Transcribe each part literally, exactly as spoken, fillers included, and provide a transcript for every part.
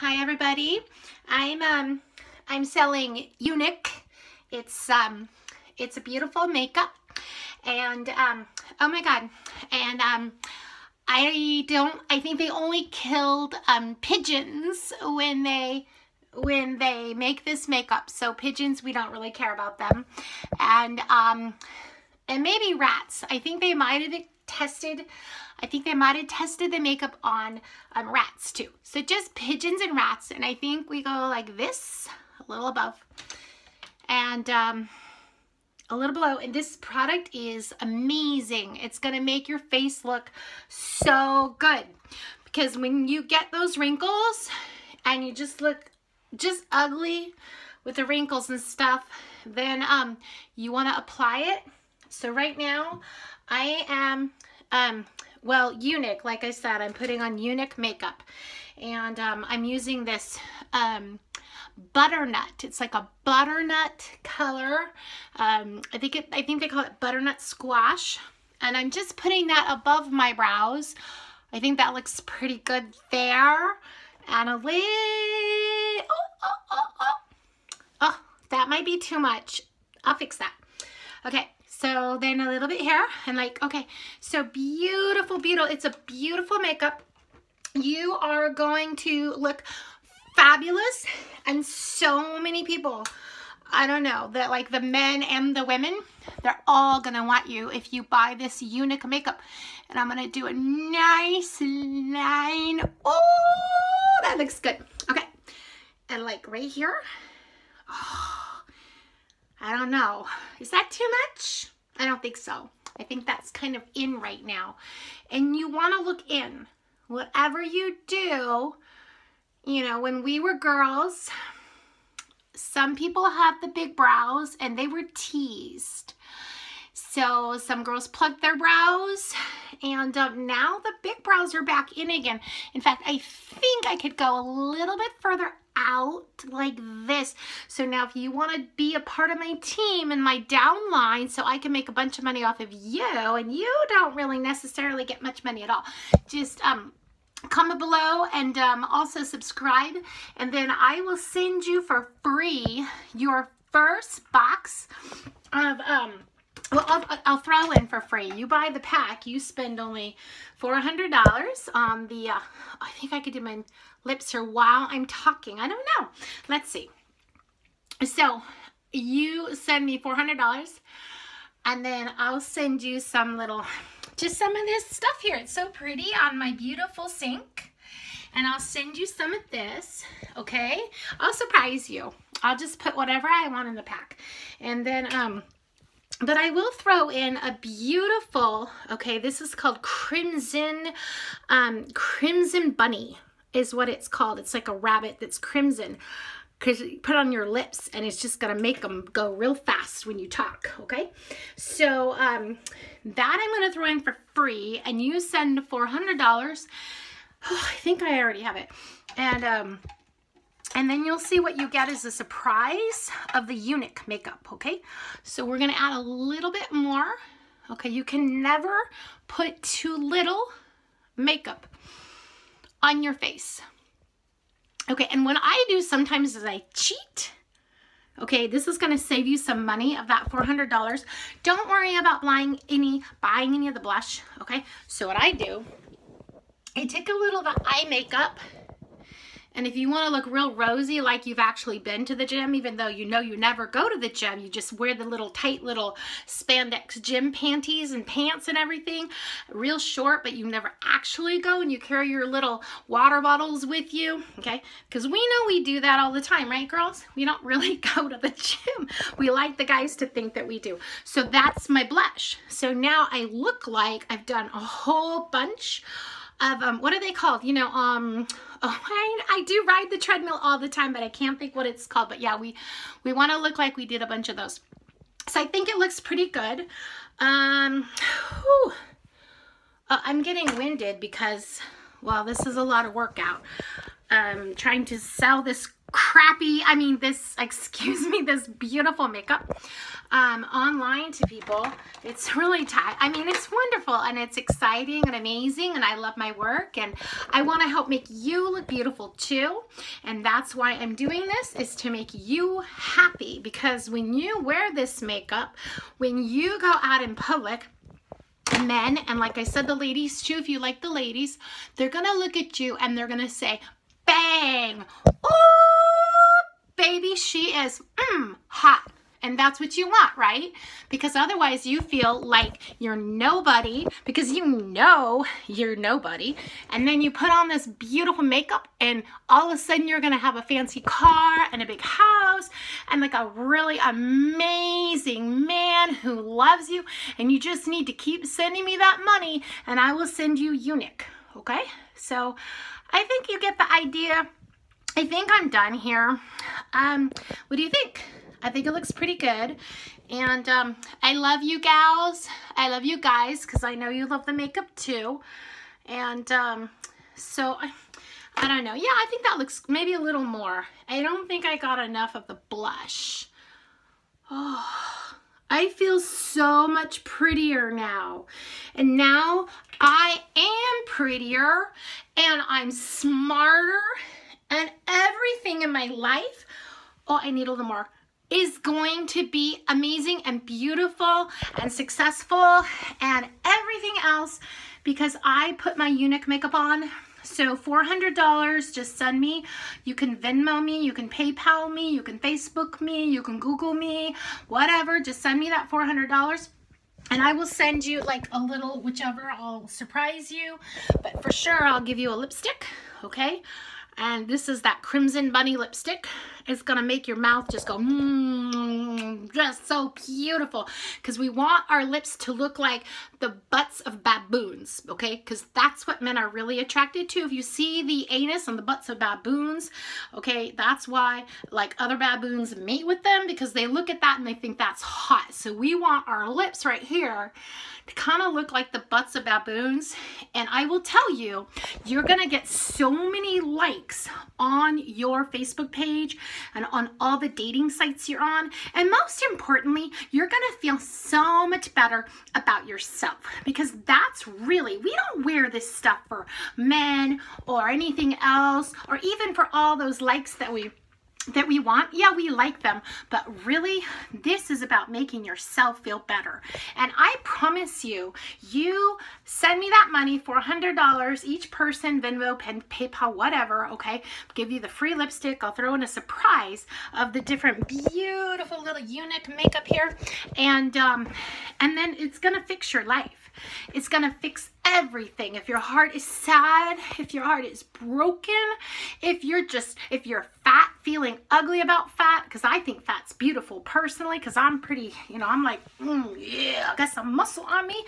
Hi everybody. I'm um I'm selling Younique. It's um it's a beautiful makeup, and um oh my god, and um I don't I think they only killed um pigeons when they when they make this makeup. So pigeons, we don't really care about them. And um and maybe rats. I think they might have tested I think they might have tested the makeup on um, rats too. So just pigeons and rats, and I think we go like this, a little above and um, a little below. And this product is amazing. It's gonna make your face look so good, because when you get those wrinkles and you just look just ugly with the wrinkles and stuff, then um, you want to apply it. So right now I am, um, well, Younique, like I said, I'm putting on Younique makeup, and um, I'm using this um, butternut. It's like a butternut color. Um, I think it, I think they call it butternut squash, and I'm just putting that above my brows. I think that looks pretty good there. And a little, oh, oh, oh, oh. Oh, that might be too much. I'll fix that. Okay. So then a little bit here, and like, okay, so beautiful, beautiful. It's a beautiful makeup. You are going to look fabulous. And so many people, I don't know, that like the men and the women, they're all gonna want you if you buy this Younique makeup. And I'm gonna do a nice line. Oh, that looks good. Okay, and like right here. Oh. I don't know. Is that too much? I don't think so. I think that's kind of in right now. And you want to look in. Whatever you do, you know, when we were girls, some people have the big brows and they were teased. So some girls plugged their brows, and um, now the big brows are back in again. In fact, I think I could go a little bit further out like this. So now if you want to be a part of my team and my downline, so I can make a bunch of money off of you, and you don't really necessarily get much money at all, just um comment below, and um also subscribe, and then I will send you for free your first box of um well, I'll, I'll throw in for free. You buy the pack, you spend only four hundred dollars on the, uh, I think I could do my lips here while I'm talking. I don't know. Let's see. So you send me four hundred dollars, and then I'll send you some little, just some of this stuff here. It's so pretty on my beautiful sink. And I'll send you some of this, okay? I'll surprise you. I'll just put whatever I want in the pack. And then, um, but I will throw in a beautiful, okay, this is called Crimson, um, Crimson Bunny is what it's called. It's like a rabbit that's crimson, because you put on your lips, and it's just going to make them go real fast when you talk, okay? So um, that I'm going to throw in for free, and you send four hundred dollars. Oh, I think I already have it. And um, And then you'll see what you get is a surprise of the Younique makeup, okay? So we're going to add a little bit more. Okay, you can never put too little makeup on your face. Okay, and what I do sometimes is I cheat. Okay, this is going to save you some money of that four hundred dollars. Don't worry about buying any, buying any of the blush, okay? So what I do, I take a little of the eye makeup. And if you want to look real rosy, like you've actually been to the gym, even though you know you never go to the gym, you just wear the little tight little spandex gym panties and pants and everything, real short, but you never actually go, and you carry your little water bottles with you, okay? Because we know we do that all the time, right, girls? We don't really go to the gym. We like the guys to think that we do. So that's my blush. So now I look like I've done a whole bunch of, um, what are they called? You know, um, oh, I, I do ride the treadmill all the time, but I can't think what it's called. But yeah, we, we want to look like we did a bunch of those. So I think it looks pretty good. Um, uh, I'm getting winded because, well, this is a lot of workout. um, trying to sell this crappy, I mean this, excuse me, this beautiful makeup um, online to people. It's really tight. I mean, it's wonderful and it's exciting and amazing, and I love my work, and I want to help make you look beautiful too. And that's why I'm doing this, is to make you happy, because when you wear this makeup, when you go out in public, men, and like I said, the ladies too, if you like the ladies, they're going to look at you and they're going to say, bang, oh, baby, she is mm, hot. And that's what you want, right? Because otherwise you feel like you're nobody, because you know you're nobody. And then you put on this beautiful makeup and all of a sudden you're going to have a fancy car and a big house and like a really amazing man who loves you. And you just need to keep sending me that money and I will send you Younique. Okay? So I think you get the idea. I think I'm done here. Um, what do you think? I think it looks pretty good. And um, I love you gals. I love you guys, because I know you love the makeup too. And um, so, I, I don't know. Yeah, I think that looks maybe a little more. I don't think I got enough of the blush. Oh, I feel so much prettier now. And now I am prettier and I'm smarter. And everything in my life, oh, I need a little more, is going to be amazing and beautiful and successful and everything else, because I put my Younique makeup on. So four hundred dollars, just send me. You can Venmo me, you can PayPal me, you can Facebook me, you can Google me, whatever. Just send me that four hundred dollars. And I will send you like a little, whichever, I'll surprise you. But for sure, I'll give you a lipstick, okay? And this is that Crimson Bunny lipstick. It's gonna make your mouth just go, mmm, just so beautiful. Because we want our lips to look like the butts of baboons, okay? Because that's what men are really attracted to. If you see the anus and the butts of baboons, okay, that's why like other baboons mate with them, because they look at that and they think that's hot. So we want our lips right here to kind of look like the butts of baboons. And I will tell you, you're gonna get so many likes on your Facebook page and on all the dating sites you're on, and most importantly, you're gonna feel so much better about yourself, because that's really, we don't wear this stuff for men or anything else, or even for all those likes that we that we want. Yeah, we like them, but really this is about making yourself feel better. And I promise you, you send me that money, four hundred dollars each person, Venmo, Pen, PayPal, whatever, okay? I'll give you the free lipstick. I'll throw in a surprise of the different beautiful little Younique makeup here, and um, and then it's gonna fix your life. It's gonna fix everything. If your heart is sad, if your heart is broken, if you're just, if you're fat, feeling ugly about fat, because I think fat's beautiful personally, because I'm pretty, you know, I'm like, mm, yeah, I got some muscle on me.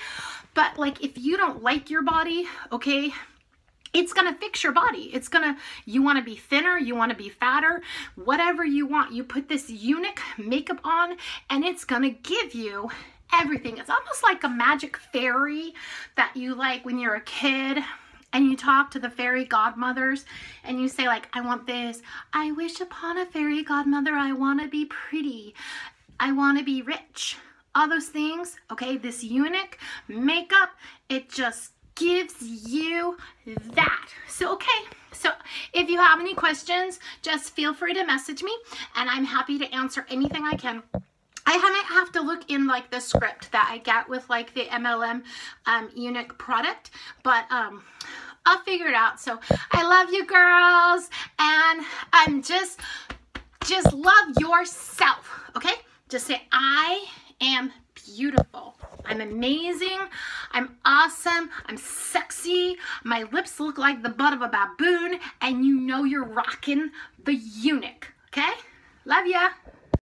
But like, if you don't like your body, okay, it's gonna fix your body. It's gonna, you wanna be thinner, you wanna be fatter, whatever you want. You put this Younique makeup on and it's gonna give you everything. It's almost like a magic fairy that you like when you're a kid and you talk to the fairy godmothers and you say like, I want this. I wish upon a fairy godmother. I want to be pretty. I want to be rich. All those things. Okay, this Younique makeup, it just gives you that. So, okay. So if you have any questions, just feel free to message me and I'm happy to answer anything I can. I might have to look in like the script that I get with like the M L M um, Younique product, but um, I'll figure it out. So I love you girls, and I'm just, just love yourself, okay? Just say, I am beautiful. I'm amazing. I'm awesome. I'm sexy. My lips look like the butt of a baboon, and you know you're rocking the Younique, okay? Love ya.